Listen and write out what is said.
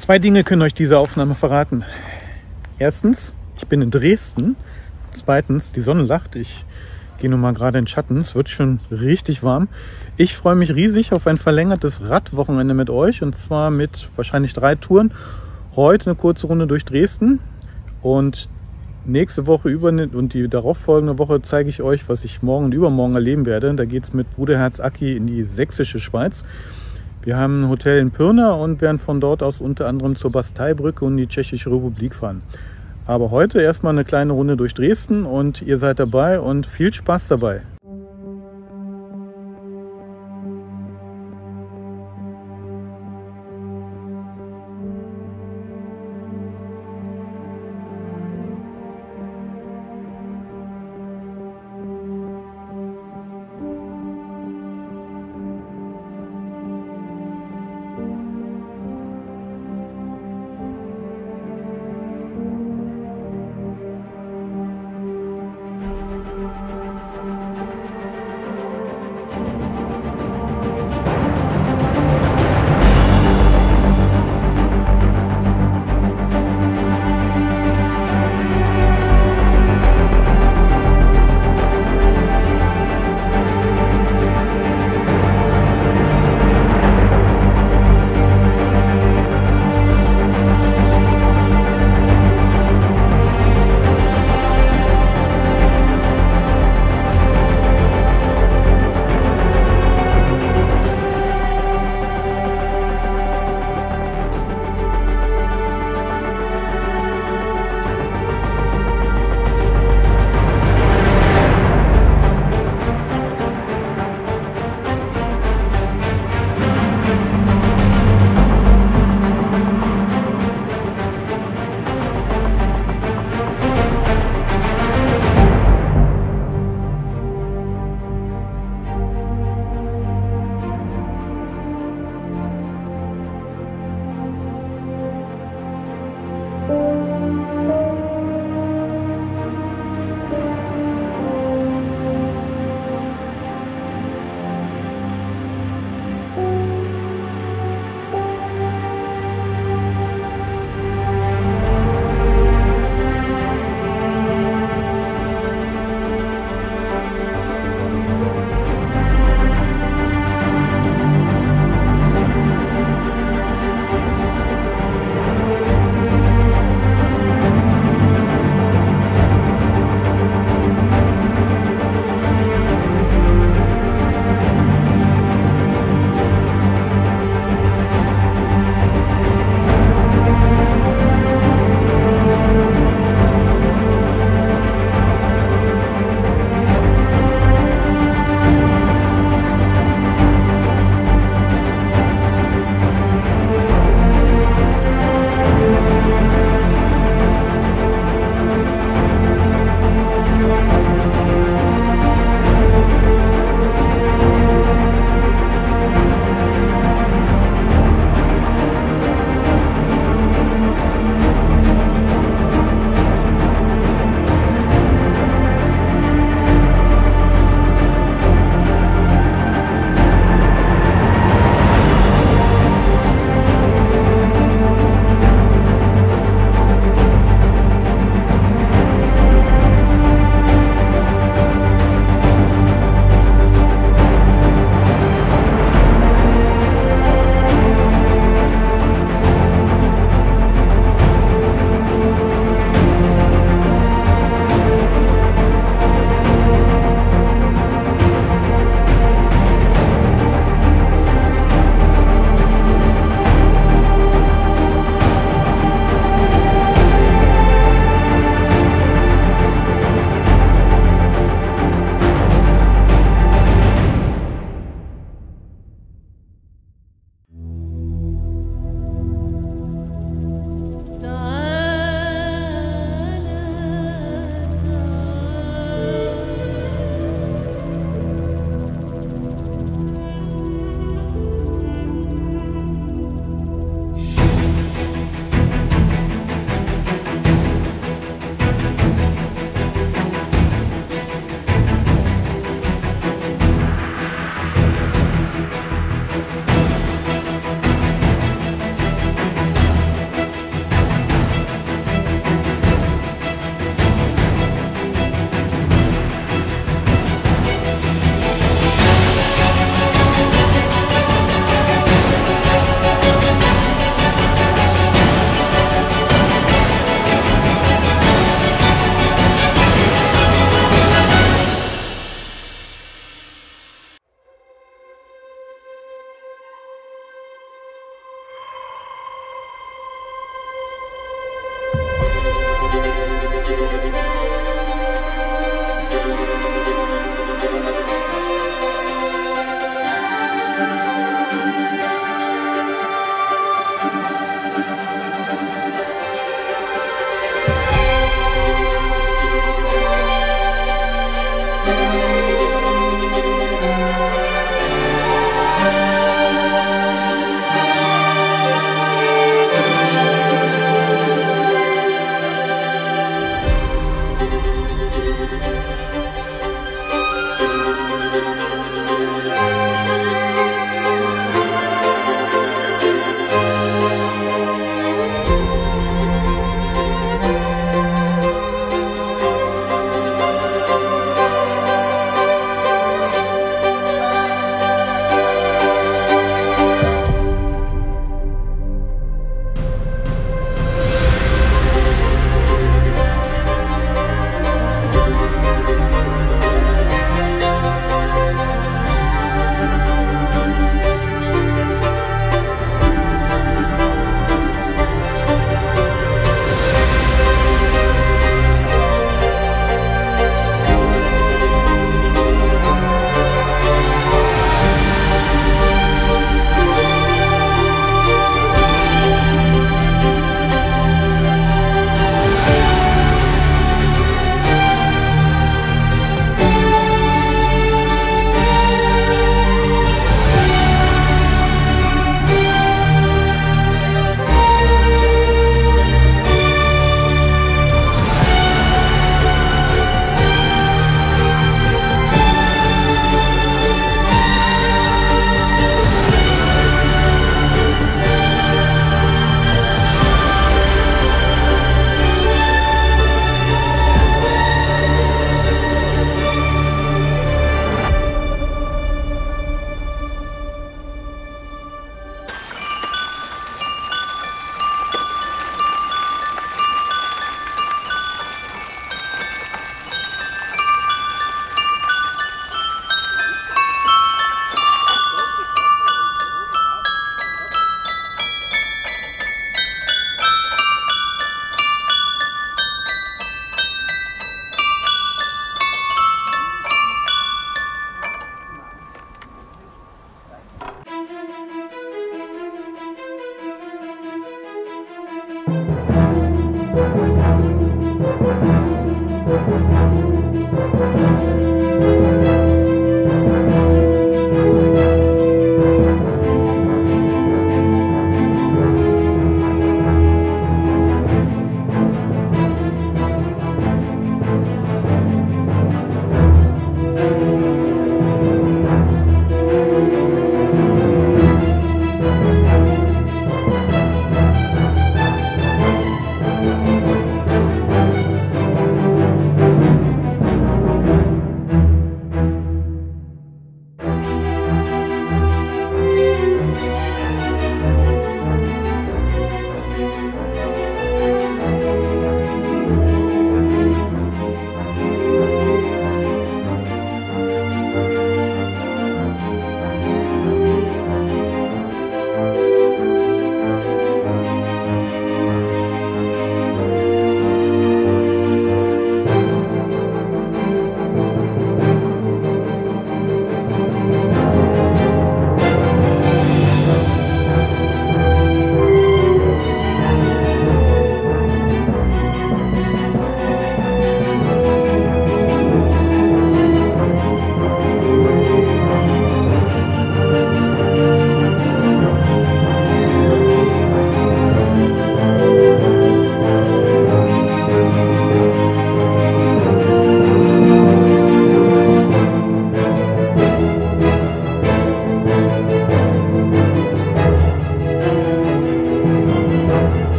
Zwei Dinge können euch diese Aufnahme verraten. Erstens, ich bin in Dresden. Zweitens, die Sonne lacht. Ich gehe nun mal gerade in den Schatten. Es wird schon richtig warm. Ich freue mich riesig auf ein verlängertes Radwochenende mit euch. Und zwar mit wahrscheinlich 3 Touren. Heute eine kurze Runde durch Dresden. Und nächste Woche und die darauffolgende Woche zeige ich euch, was ich morgen und übermorgen erleben werde. Da geht es mit Bruderherz Aki in die Sächsische Schweiz. Wir haben ein Hotel in Pirna und werden von dort aus unter anderem zur Basteibrücke und die Tschechische Republik fahren. Aber heute erstmal eine kleine Runde durch Dresden und ihr seid dabei und viel Spaß dabei.